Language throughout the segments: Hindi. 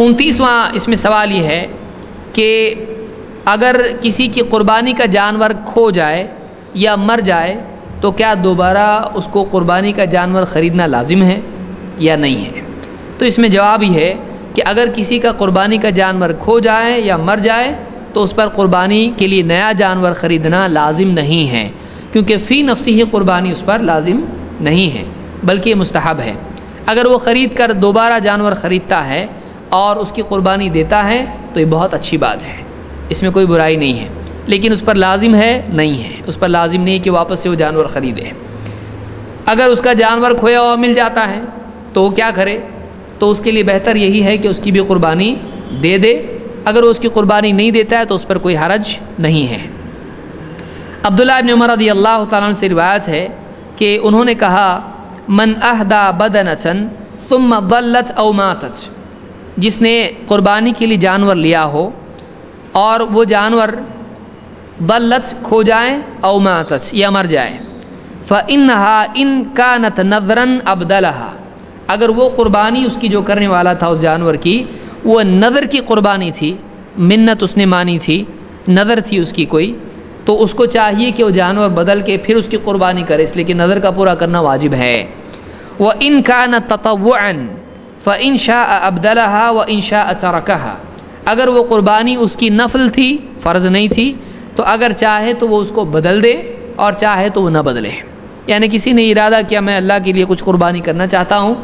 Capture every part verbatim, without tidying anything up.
उनतीसवां इसमें सवाल ये है कि अगर किसी की क़ुरबानी का जानवर खो जाए या मर जाए तो क्या दोबारा उसको क़ुरबानी का जानवर ख़रीदना लाजिम है या नहीं है। तो इसमें जवाब ये है कि अगर किसी का क़ुरबानी का जानवर खो जाए या मर जाए तो उस पर क़ुरबानी के लिए नया जानवर ख़रीदना लाजिम नहीं है, क्योंकि फ़ी नफ्सी ही क़ुरबानी उस पर लाजिम नहीं है बल्कि मुस्तहब है। अगर वो ख़रीद कर दोबारा जानवर ख़रीदता है और उसकी क़ुरबानी देता है तो ये बहुत अच्छी बात है, इसमें कोई बुराई नहीं है, लेकिन उस पर लाजिम है नहीं है, उस पर लाजिम नहीं है कि वापस से वो जानवर ख़रीदे। अगर उसका जानवर खोया हुआ मिल जाता है तो वो क्या करे, तो उसके लिए बेहतर यही है कि उसकी भी क़ुरबानी दे दे। अगर वो उसकी क़ुरबानी नहीं देता है तो उस पर कोई हरज नहीं है। अब्दुल्लाह इब्न उमर रज़ी अल्लाह तआला अन्हु से रिवायत है कि उन्होंने कहा, मन अहदा बदनतन सुम्मा दल्लत औ मातत, जिसने क़ुरबानी के लिए जानवर लिया हो और वो जानवर दल्लत खो जाए औ मातत या मर जाए, फ़इन्नहा इन कानत नज़रन अबदलहा, अगर वो क़ुरबानी उसकी जो करने वाला था उस जानवर की वो नज़र की क़ुरबानी थी, मिन्नत उसने मानी थी, नज़र थी उसकी कोई, तो उसको चाहिए कि वो जानवर बदल के फिर उसकी क़ुरबानी करे, इसलिए कि नज़र का पूरा करना वाजिब है। व इन कान ततव्वुअन फ़इन शाअ अब्दलहा व इन शाअ तरकहा, अगर वो क़ुरबानी उसकी नफल थी, फ़र्ज़ नहीं थी, तो अगर चाहे तो वो उसको बदल दे और चाहे तो वह न बदले। यानी किसी ने इरादा किया मैं अल्लाह के लिए कुछ क़ुरबानी करना चाहता हूँ,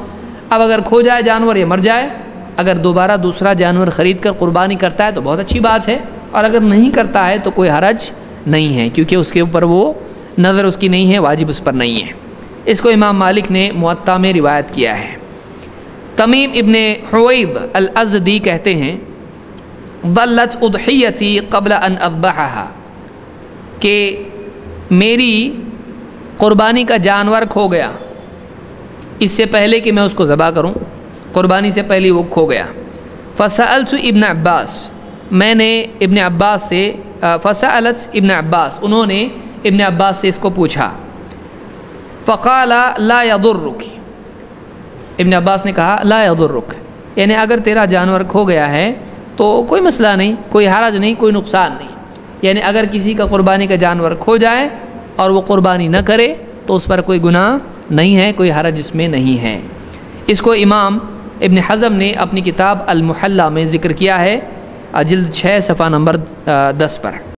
अब अगर खो जाए जानवर या मर जाए, अगर दोबारा दूसरा जानवर ख़रीद कर क़ुरबानी करता है तो बहुत अच्छी बात है, और अगर नहीं करता है तो कोई हरज नहीं है, क्योंकि उसके ऊपर वो नज़र उसकी नहीं है, वाजिब उस पर नहीं है। इसको इमाम मालिक ने मुअत्ता में रिवायत किया है। तमीम इब्न हुवैब अल अज़्दी कहते हैं, दल्लत उदहियती क़ब्ल अन अज़बहहा, कि मेरी क़ुरबानी का जानवर खो गया इससे पहले कि मैं उसको ज़बा करूं, क़ुरबानी से पहले वो खो गया। फ़सअलतु इब्न अब्बास, मैंने इब्न अब्बास से, फ़सअलत इब्न अब्बास, उन्होंने इब्न अब्बास से इसको पूछा। फ़क़ाला ला यदुर्रुक, इब्न अब्बास ने कहा ला यदुर्रुक, यानी अगर तेरा जानवर खो गया है तो कोई मसला नहीं, कोई हरज नहीं, कोई नुकसान नहीं। यानी अगर किसी का क़ुरबानी का जानवर खो जाए और वो क़ुरबानी न करे तो उस पर कोई गुनाह नहीं है, कोई हरज इसमें नहीं है। इसको इमाम इब्न हज़्म ने अपनी किताब अल मुहल्ला में ज़िक्र किया है, जिल्द छः सफ़ा नंबर दस पर।